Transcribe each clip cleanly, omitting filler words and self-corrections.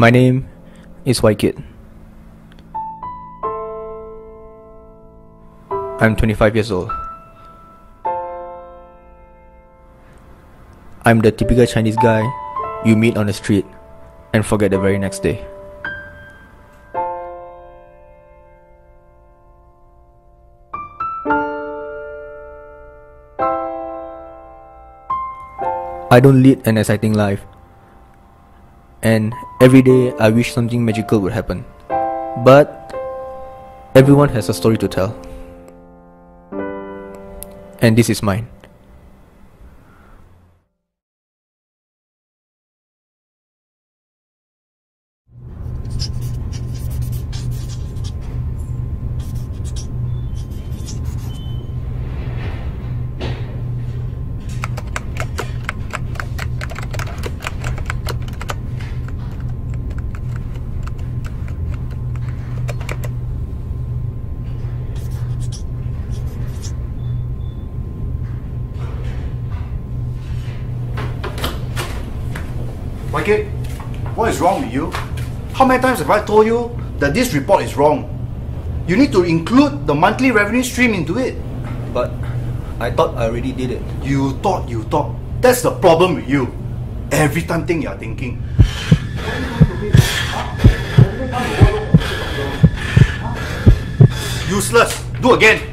My name is Wei Kit. I'm 25 years old. I'm the typical Chinese guy you meet on the street and forget the very next day. I don't lead an exciting life, and every day I wish something magical would happen. But everyone has a story to tell, and this is mine. Wei Kit, what is wrong with you? How many times have I told you that this report is wrong? You need to include the monthly revenue stream into it. But I thought I already did it. You thought. That's the problem with you. Every time thing you are thinking. Useless. Do again.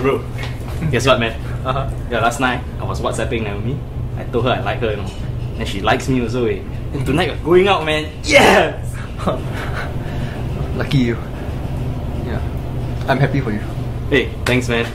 Bro. Guess what, man? Yeah, last night I was WhatsApping Naomi. I told her I like her, you know. And she likes me also, eh. And tonight we're going out, man. Yes! Lucky you. Yeah. I'm happy for you. Hey, thanks, man.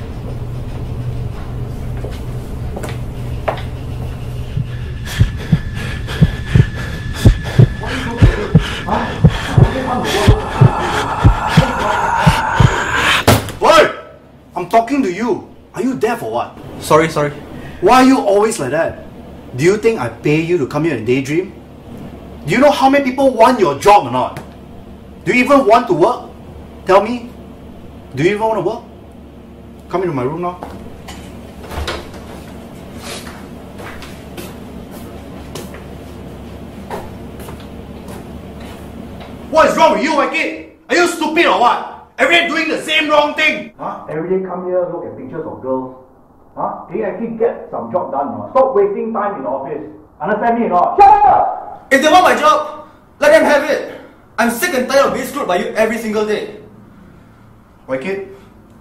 Talking to you. Are you there for what? Sorry. Why are you always like that? Do you think I pay you to come here and daydream? Do you know how many people want your job or not? Do you even want to work? Tell me. Do you even want to work? Come into my room now. What is wrong with you, Wei Kit? Are you stupid or what? Every day doing the same wrong thing! Huh? Every day come here, look at pictures of girls. Huh? Can you actually get some job done? Huh? Stop wasting time in the office. Understand me or not? Shut up! If they want my job, let them have it. I'm sick and tired of being screwed by you every single day. Wei Kit,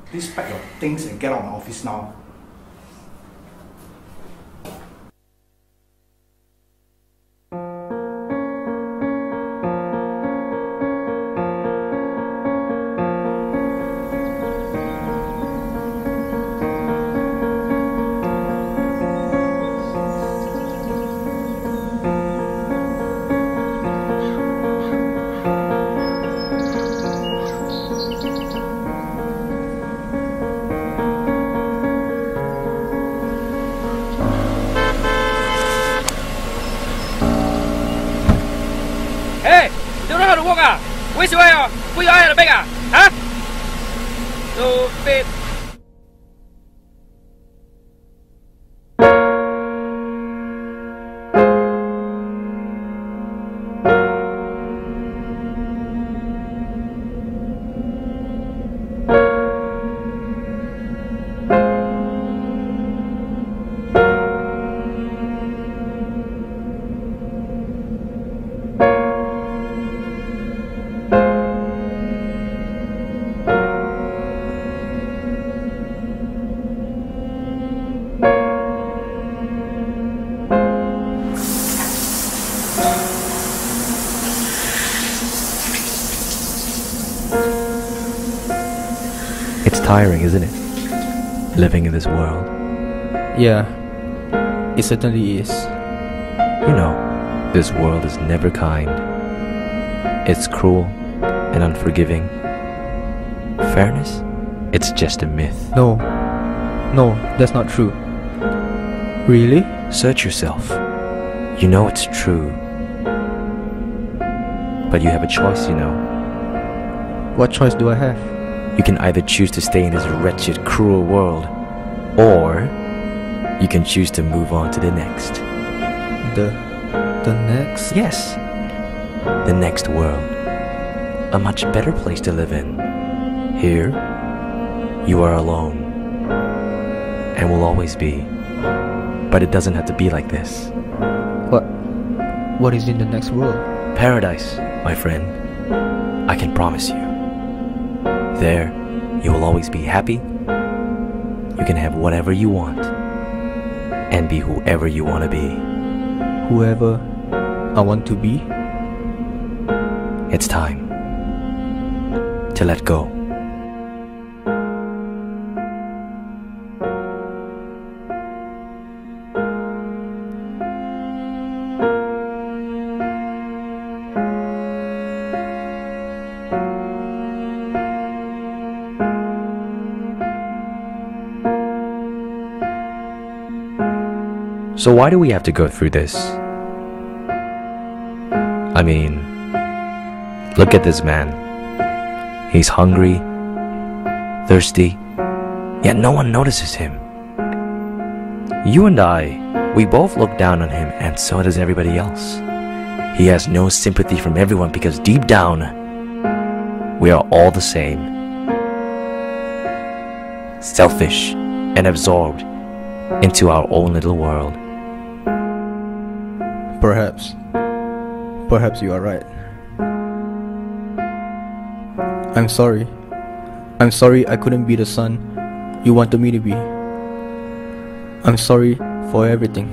please pack your things and get out of my office now. Which way are we are the bigger? Huh? No fit. Tiring, isn't it? Living in this world. Yeah, it certainly is. You know, this world is never kind. It's cruel and unforgiving. Fairness? It's just a myth. No, that's not true. Really? Search yourself. You know it's true. But you have a choice, you know. What choice do I have? You can either choose to stay in this wretched, cruel world, or you can choose to move on to the next. The next? Yes. The next world. A much better place to live in. Here, you are alone, and will always be. But it doesn't have to be like this. What is in the next world? Paradise, my friend. I can promise you. There, you will always be happy. You can have whatever you want and be whoever you want to be. Whoever I want to be? It's time to let go. So why do we have to go through this? I mean, look at this man. He's hungry, thirsty, yet no one notices him. You and I, we both look down on him, and so does everybody else. He has no sympathy from everyone because deep down, we are all the same. Selfish and absorbed into our own little world. Perhaps you are right. I'm sorry I couldn't be the son you wanted me to be. I'm sorry for everything.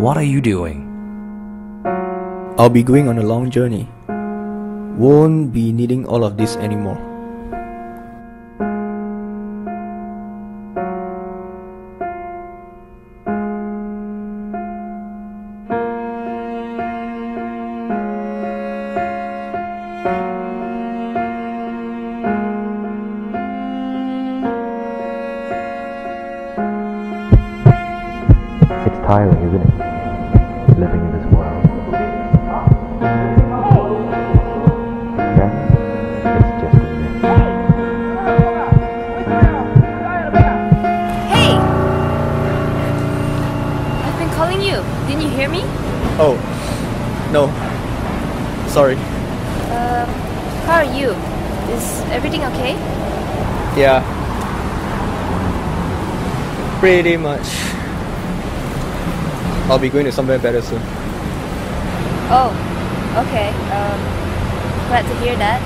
What are you doing? I'll be going on a long journey. Won't be needing all of this anymore. It's tiring, isn't it? Living in this world. Oh, no. Sorry. How are you? Is everything okay? Yeah. Pretty much. I'll be going to somewhere better soon. Oh, okay. Glad to hear that.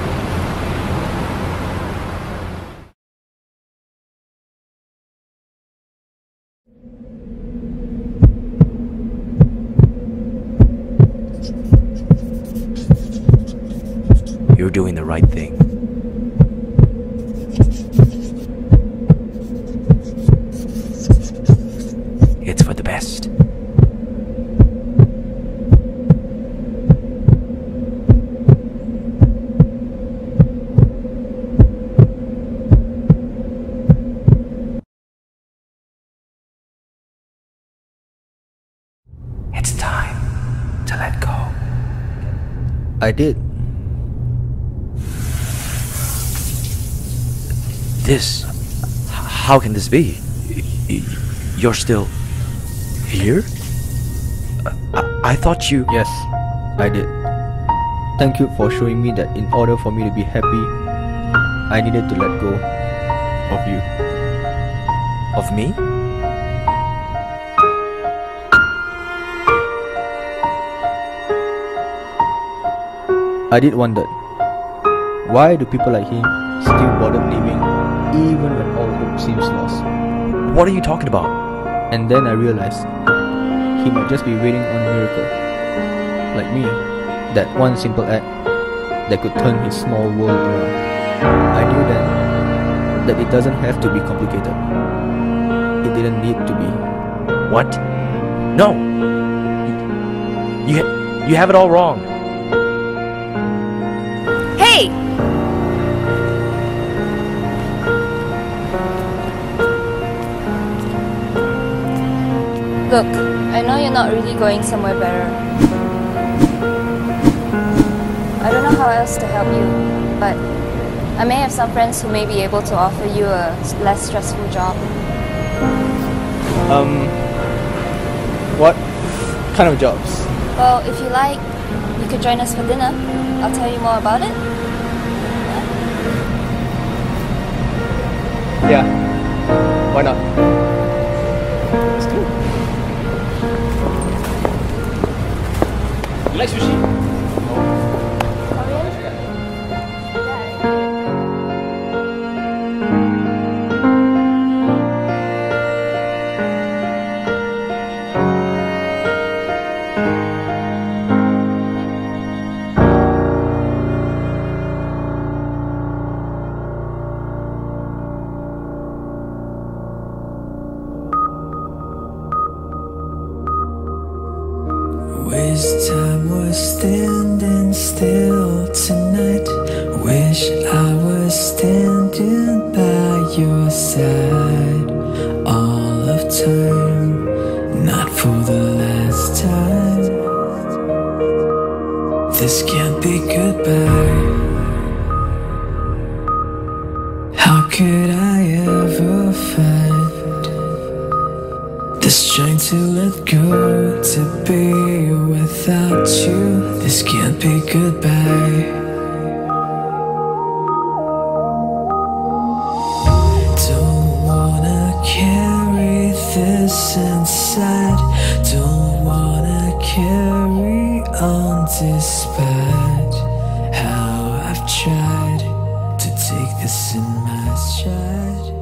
You're doing the right thing. It's for the best. to let go. I did. This... how can this be? You're still... here? I thought you... Yes, I did. Thank you for showing me that in order for me to be happy, I needed to let go of you. Of me? I did wonder, why do people like him still bother living even when all hope seems lost? What are you talking about? And then I realized, he might just be waiting on a miracle, like me, that one simple act that could turn his small world around. I knew then, that it doesn't have to be complicated. It didn't need to be. What? No! You have it all wrong. Hey! Look, I know you're not really going somewhere better. I don't know how else to help you, but I may have some friends who may be able to offer you a less stressful job. What kind of jobs? Well, if you like, you could join us for dinner. I'll tell you more about it. Yeah, why not? Let's do it. You like sushi? No. Wish time was standing still tonight. Wish I was standing by your side all of time, not for the last time. This can't be goodbye. How could I ever find the strength to let go, to be without you? This can't be goodbye. Don't wanna carry this inside. Don't wanna carry on despite how I've tried to take this in my stride.